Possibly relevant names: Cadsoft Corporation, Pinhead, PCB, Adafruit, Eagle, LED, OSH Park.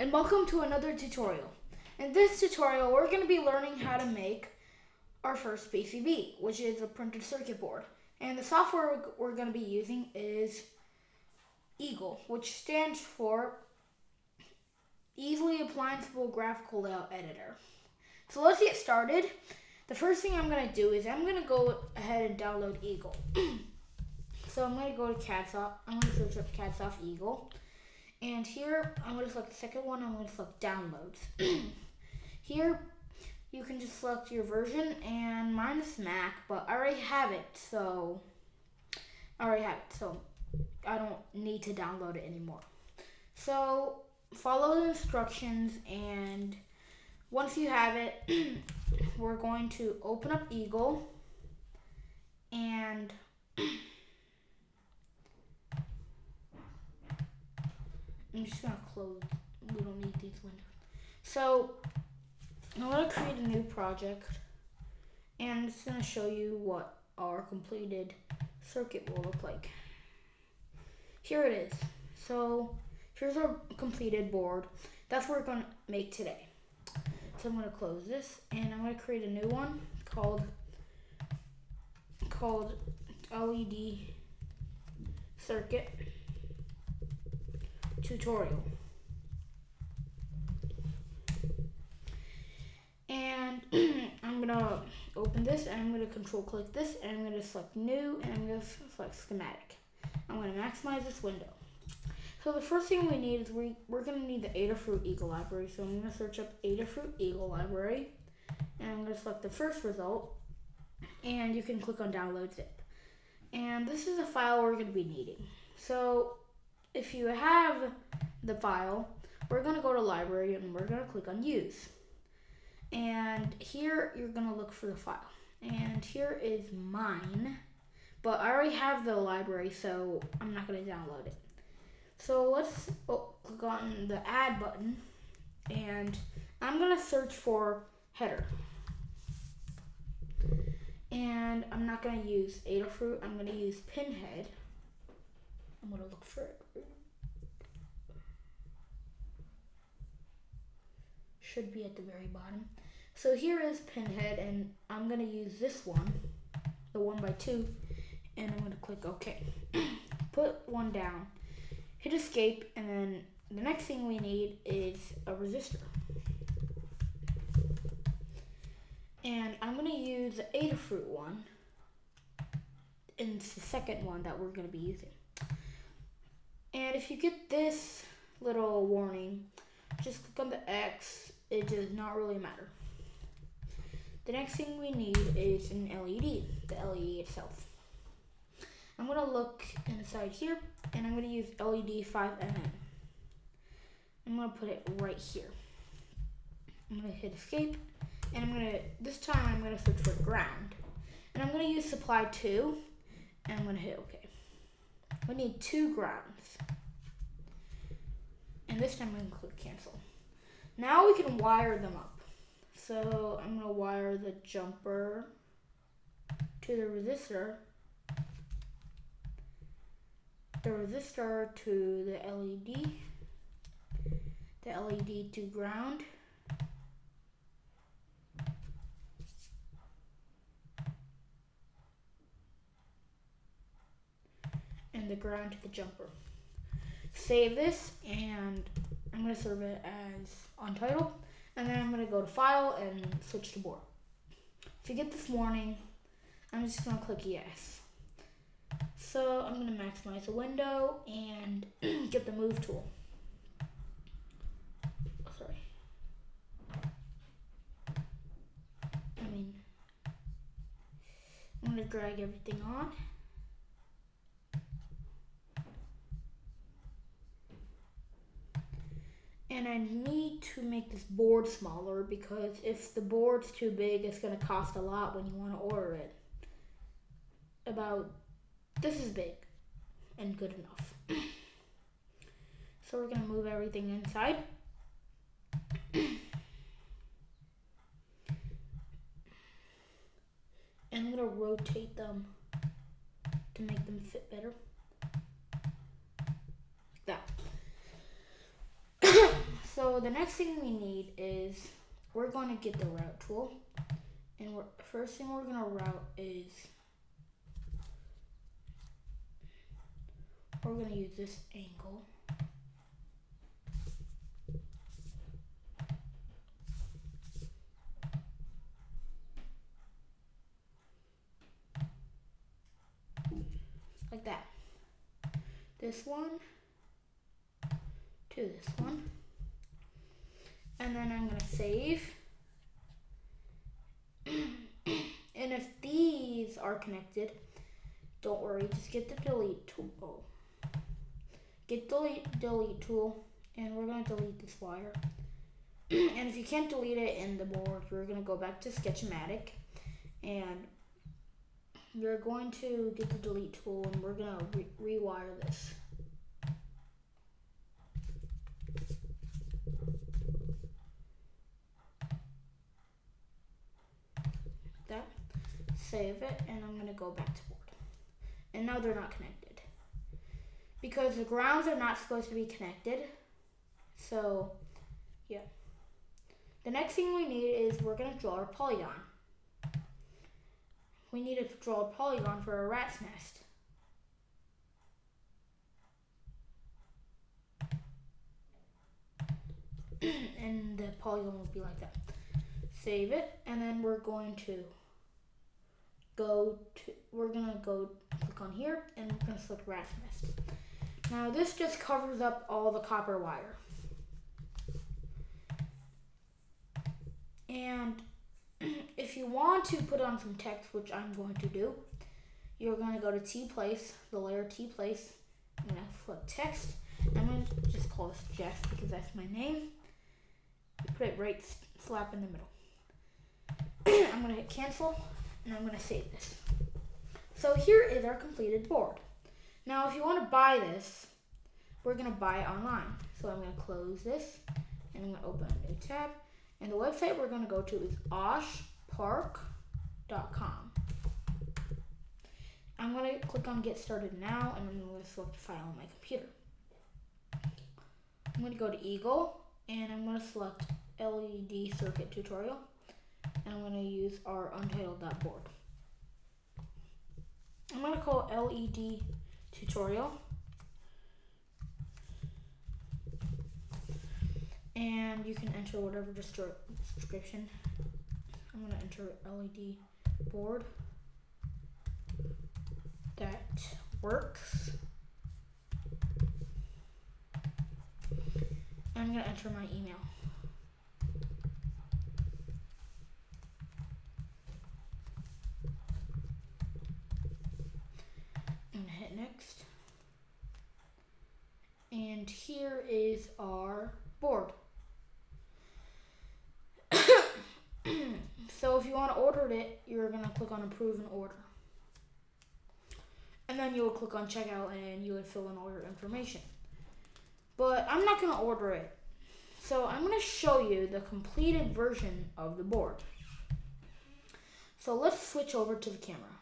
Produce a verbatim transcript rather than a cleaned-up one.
And welcome to another tutorial. In this tutorial, we're going to be learning how to make our first P C B, which is a printed circuit board. And the software we're going to be using is Eagle, which stands for Easily Applianceable Graphical Layout Editor. So let's get started. The first thing I'm going to do is I'm going to go ahead and download Eagle. So I'm going to go to CADsoft. I'm going to search up CADsoft Eagle. And here, I'm going to select the second one. I'm going to select downloads. Here, you can just select your version, and mine is Mac, but I already have it, so I already have it, so I don't need to download it anymore. So follow the instructions, and once you have it, we're going to open up Eagle, and I'm just gonna close, we don't need these windows. So I'm gonna create a new project, and it's gonna show you what our completed circuit will look like. Here it is. So here's our completed board. That's what we're gonna make today. So I'm gonna close this, and I'm gonna create a new one called, called L E D circuit tutorial. And I'm gonna open this, and I'm gonna control click this, and I'm gonna select new, and I'm gonna select schematic. I'm gonna maximize this window. So the first thing we need is we, we're gonna need the Adafruit Eagle library. So I'm gonna search up Adafruit Eagle library, and I'm gonna select the first result, and you can click on download zip. And this is a file we're gonna be needing. So if you have the file, we're gonna go to library, and we're gonna click on use. And here you're gonna look for the file. And here is mine, but I already have the library, so I'm not gonna download it. So let's oh, click on the add button, and I'm gonna search for header. And I'm not gonna use Adafruit, I'm gonna use Pinhead. I'm gonna look for it. Should be at the very bottom. So here is Pinhead, and I'm gonna use this one, the one by two, and I'm gonna click OK. Put one down, hit escape, and then the next thing we need is a resistor. And I'm gonna use the Adafruit one, and it's the second one that we're gonna be using. And if you get this little warning, just click on the X. It does not really matter. The next thing we need is an L E D, the L E D itself. I'm going to look inside here, and I'm going to use L E D five millimeter. I'm going to put it right here. I'm going to hit escape, and I'm going to, this time I'm going to search for ground. And I'm going to use supply two, and I'm going to hit OK. We need two grounds, and this time I'm going to click cancel. Now we can wire them up. So I'm going to wire the jumper to the resistor, the resistor to the L E D, the L E D to ground, and the ground to the jumper. Save this, and I'm going to save it as untitled, and then I'm going to go to file and switch to board. If you get this warning, I'm just going to click yes. So I'm going to maximize the window and get the move tool. Sorry. I mean, I'm going to drag everything on. And I need to make this board smaller, because if the board's too big, it's gonna cost a lot when you wanna order it. About, this is big and good enough. So we're gonna move everything inside. And I'm gonna rotate them to make them fit better. Like that. So So the next thing we need is we're going to get the route tool. And we're, first thing we're going to route is we're going to use this angle. Like that. This one to this one. And then I'm gonna save. And if these are connected, don't worry, just get the delete tool. Get delete delete tool, and we're gonna delete this wire. And if you can't delete it in the board, we're gonna go back to Sketchmatic, and you're going to get the delete tool, and we're gonna re rewire this. Like that. Save it, and I'm gonna go back to board. And now they're not connected. Because the grounds are not supposed to be connected. So, yeah. The next thing we need is we're gonna draw our polygon. We need to draw a polygon for a rat's nest. And the polygon will be like that. Save it, and then we're going to go to, we're gonna go click on here, and we're gonna select rat's nest. Now this just covers up all the copper wire. And if you want to put on some text, which I'm going to do, you're going to go to T place, the layer T place. I'm going to flip text. I'm going to just call this Jess because that's my name. Put it right slap in the middle. I'm going to hit cancel, and I'm going to save this. So here is our completed board. Now if you want to buy this, we're going to buy it online. So I'm going to close this, and I'm going to open a new tab. And the website we're going to go to is osh park dot com. I'm going to click on Get Started Now, and I'm going to select a file on my computer. I'm going to go to Eagle, and I'm going to select L E D Circuit Tutorial. And I'm going to use our untitled dot board. I'm going to call L E D Tutorial. And you can enter whatever description. I'm gonna enter L E D board that works. I'm gonna enter my email. I'm gonna hit next. And here is our board. So if you want to order it, you're going to click on approve and order. And then you'll click on checkout, and you would fill in all your information. But I'm not going to order it. So I'm going to show you the completed version of the board. So let's switch over to the camera.